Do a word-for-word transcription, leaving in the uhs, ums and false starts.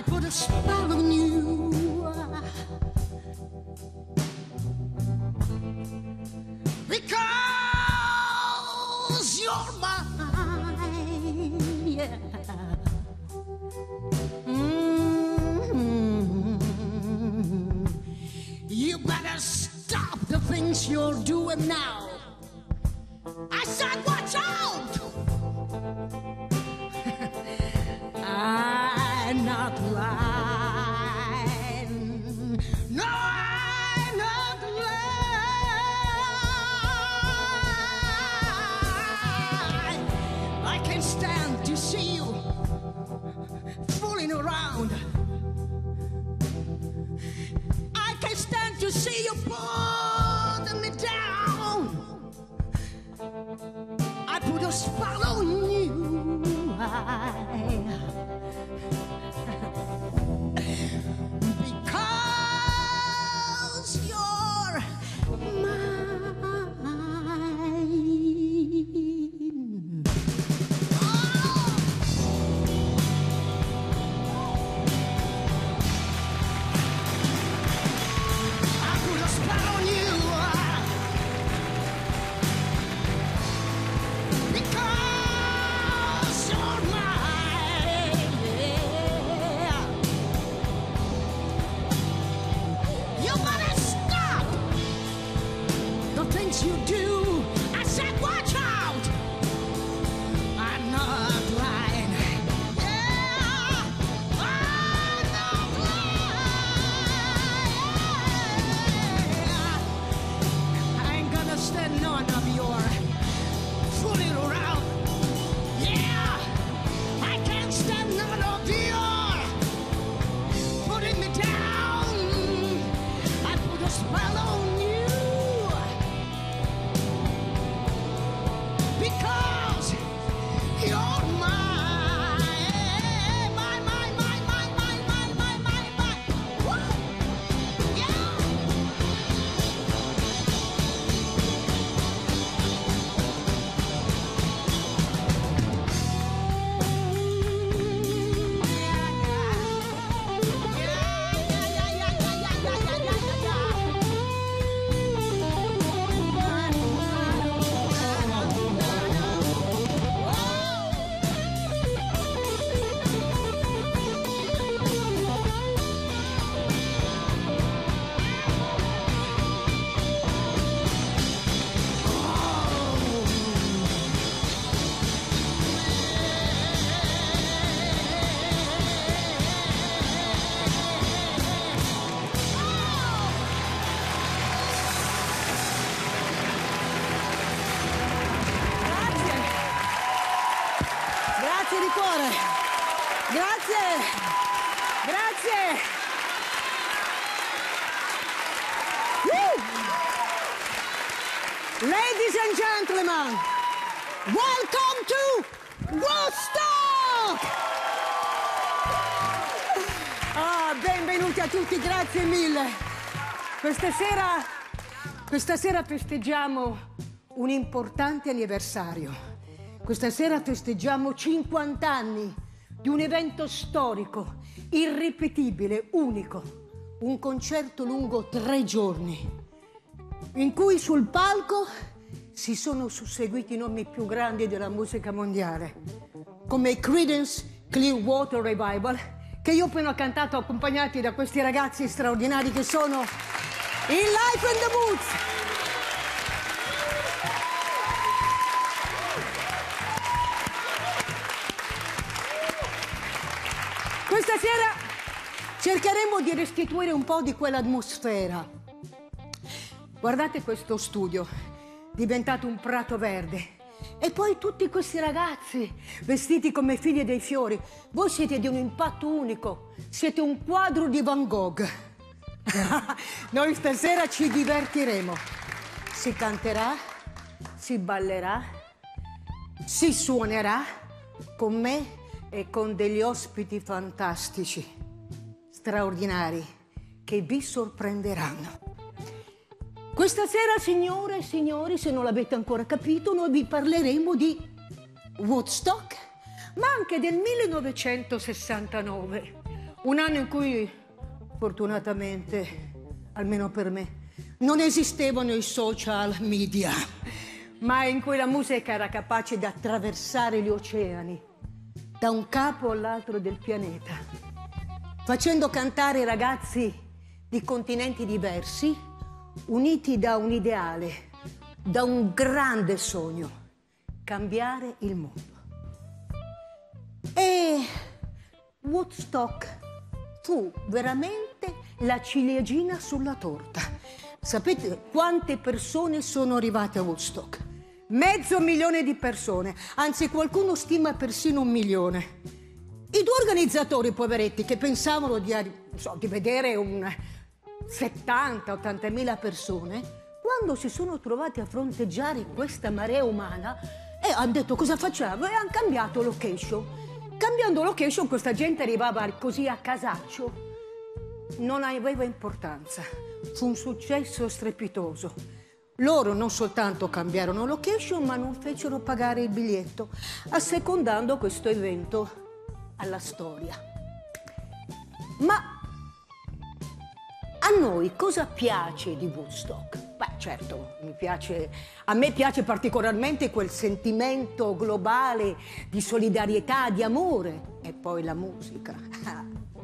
I put a spell on you. Because you're mine, yeah. Mm-hmm. You better stop the things you're doing now. I said, watch out! I'm not lying. No, I'm not lying. I can't stand to see you fooling around. I can't stand to see you pulling me down. I put a spell on you. Because you're mine. Oh! I put a spell on you. You do. I said, watch out. I'm not lying. Yeah, I'm not lying. I ain't gonna stand none of your fooling around. Yeah, I can't stand none of your putting me down. I put a spell on you. Because you're mine, mine, mine, mine, mine, mine, mine, mine, mine, mine. Woo! Yeah. Yeah, yeah, yeah, yeah, yeah, yeah, yeah, yeah, yeah, yeah. Grazie di cuore, grazie, grazie. Woo. Ladies and gentlemen, welcome to Woodstock! Oh, benvenuti a tutti, grazie mille. Questa sera, questa sera festeggiamo un importante anniversario. Questa sera festeggiamo cinquanta anni di un evento storico, irripetibile, unico. Un concerto lungo tre giorni, in cui sul palco si sono susseguiti i nomi più grandi della musica mondiale, come Creedence Clearwater Revival, che io appena ho cantato accompagnati da questi ragazzi straordinari che sono in Life in the Woods. Questa sera cercheremo di restituire un po' di quell'atmosfera. Guardate questo studio, diventato un prato verde. E poi tutti questi ragazzi, vestiti come figli dei fiori. Voi siete di un impatto unico, siete un quadro di Van Gogh. Noi stasera ci divertiremo. Si canterà, si ballerà, si suonerà con me e con degli ospiti fantastici, straordinari, che vi sorprenderanno. Questa sera, signore e signori, se non l'avete ancora capito, noi vi parleremo di Woodstock, ma anche del millenovecentosessantanove, Un anno in cui, fortunatamente, almeno per me, non esistevano i social media, ma in cui la musica era capace di attraversare gli oceani, da un capo all'altro del pianeta, facendo cantare i ragazzi di continenti diversi, uniti da un ideale, da un grande sogno: cambiare il mondo. E Woodstock fu veramente la ciliegina sulla torta. Sapete quante persone sono arrivate a Woodstock? Mezzo milione di persone, anzi qualcuno stima persino un milione. I due organizzatori, poveretti, che pensavano di, so, di vedere un settanta ottanta mila persone, quando si sono trovati a fronteggiare questa marea umana, e hanno detto cosa facciamo, e hanno cambiato location. Cambiando location, questa gente arrivava così a casaccio, non aveva importanza. Fu un successo strepitoso. Loro non soltanto cambiarono location, ma non fecero pagare il biglietto, assecondando questo evento alla storia. Ma a noi cosa piace di Woodstock? Beh, certo, mi piace, a me piace particolarmente quel sentimento globale di solidarietà, di amore, e poi la musica.